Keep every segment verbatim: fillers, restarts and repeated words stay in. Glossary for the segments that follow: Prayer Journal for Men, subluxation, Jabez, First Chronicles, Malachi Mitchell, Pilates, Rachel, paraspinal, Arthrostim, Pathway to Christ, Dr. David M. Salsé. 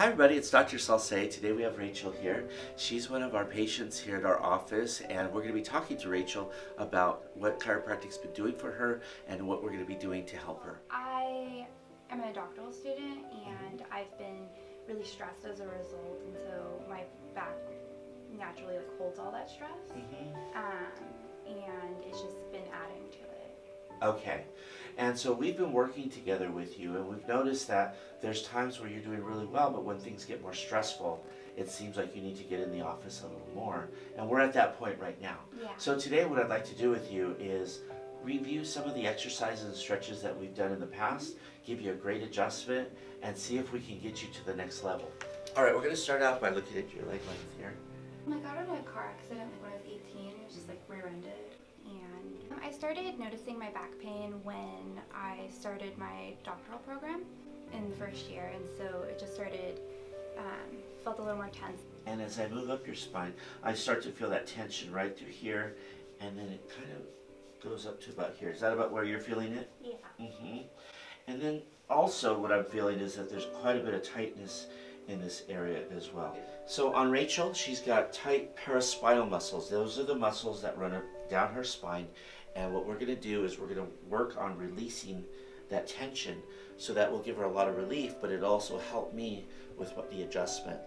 Hi everybody, it's Doctor Salsé. Today we have Rachel here. She's one of our patients here at our office, and we're going to be talking to Rachel about what chiropractic's been doing for her and what we're going to be doing to help her. I am a doctoral student and I've been really stressed as a result, and so my back naturally like holds all that stress. Mm-hmm. um, and it's just been adding to it. Okay, and so we've been working together with you, and we've noticed that there's times where you're doing really well, but when things get more stressful, it seems like you need to get in the office a little more, and we're at that point right now. Yeah. So today what I'd like to do with you is review some of the exercises and stretches that we've done in the past, give you a great adjustment, and see if we can get you to the next level. All right, we're going to start off by looking at your leg length here. When I got out of a car accident like when I was eighteen, it was just like rear-ended. And I started noticing my back pain when I started my doctoral program in the first year, and so it just started, um, felt a little more tense. And as I move up your spine, I start to feel that tension right through here, and then it kind of goes up to about here. Is that about where you're feeling it? Yeah. Mm-hmm. And then also what I'm feeling is that there's quite a bit of tightness in this area as well. So on Rachel, she's got tight paraspinal muscles. Those are the muscles that run her, down her spine. And what we're going to do is we're going to work on releasing that tension, so that will give her a lot of relief, but it also helped me with what the adjustment.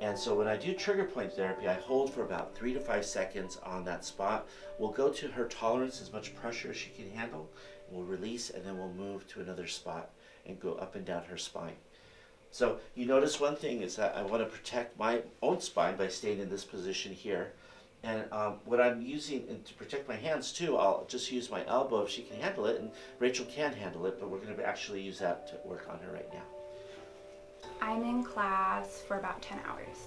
And so when I do trigger point therapy, I hold for about three to five seconds on that spot. We'll go to her tolerance, as much pressure as she can handle, and we'll release, and then we'll move to another spot and go up and down her spine. So you notice one thing is that I want to protect my own spine by staying in this position here. And um, what I'm using, and to protect my hands too, I'll just use my elbow if she can handle it, and Rachel can handle it, but we're going to actually use that to work on her right now. I'm in class for about ten hours,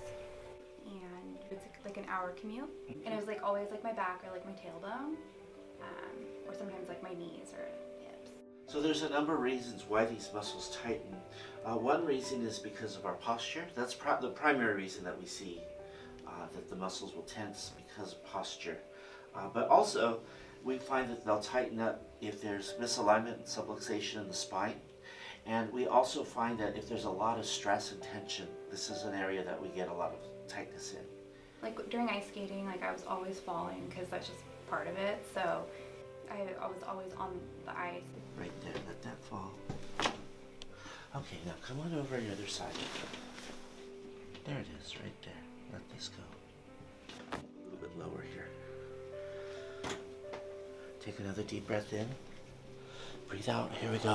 and it's like an hour commute, and it was like always like my back or like my tailbone, um, or sometimes like my knees or hips. So there's a number of reasons why these muscles tighten. Uh, one reason is because of our posture. That's pro the primary reason that we see uh, that the muscles will tense, because of posture. Uh, but also, we find that they'll tighten up if there's misalignment and subluxation in the spine. And we also find that if there's a lot of stress and tension, this is an area that we get a lot of tightness in. Like during ice skating, like I was always falling because that's just part of it. So I was always on the ice. Right there, let that fall. Okay, now come on over on the other side. There it is, right there. Let this go. A little bit lower here. Take another deep breath in. Breathe out. Here we go.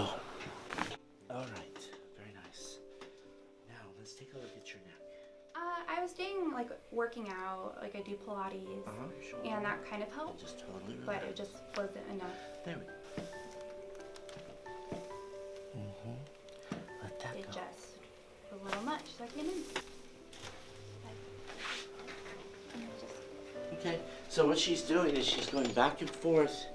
All right, very nice. Now let's take a look at your neck. Uh, I was doing like working out, like I do Pilates, uh-huh, sure. And that kind of helped. Just totally but relax. It just wasn't enough. There we go. Mm-hmm. Let that it go. Just a little much, so I came in. Okay, so what she's doing is she's going back and forth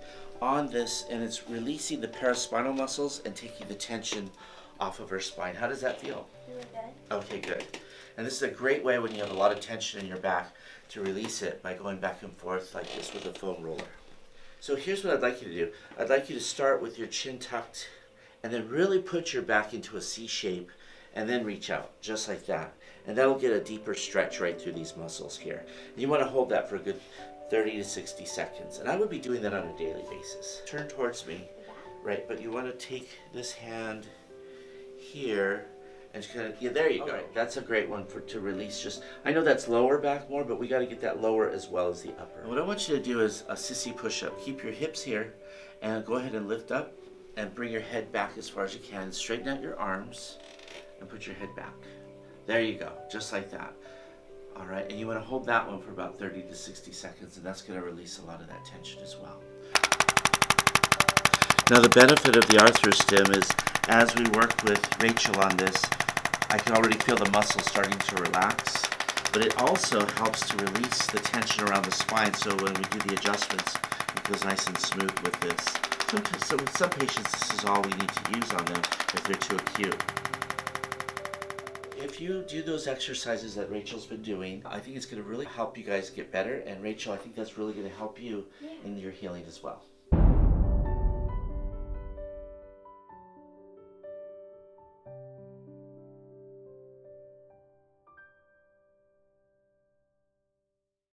on this, and it's releasing the paraspinal muscles and taking the tension off of her spine. How does that feel? Really good. Okay, good. And this is a great way when you have a lot of tension in your back to release it by going back and forth like this with a foam roller. So here's what I'd like you to do. I'd like you to start with your chin tucked, and then really put your back into a C shape, and then reach out, just like that. And that'll get a deeper stretch right through these muscles here. And you want to hold that for a good thirty to sixty seconds. And I would be doing that on a daily basis. Turn towards me, right? But you want to take this hand here and just kind of, yeah, there you go. Right. That's a great one for to release just, I know that's lower back more, but we got to get that lower as well as the upper. And what I want you to do is a sissy push-up. Keep your hips here and go ahead and lift up and bring your head back as far as you can. Straighten out your arms and put your head back. There you go, just like that. All right, and you want to hold that one for about thirty to sixty seconds, and that's going to release a lot of that tension as well. Now the benefit of the Arthrostim is as we work with Rachel on this, I can already feel the muscles starting to relax, but it also helps to release the tension around the spine, so when we do the adjustments, it goes nice and smooth with this. Sometimes, so with some patients, this is all we need to use on them if they're too acute. If you do those exercises that Rachel's been doing, I think it's going to really help you guys get better. And Rachel, I think that's really going to help you yeah. in your healing as well.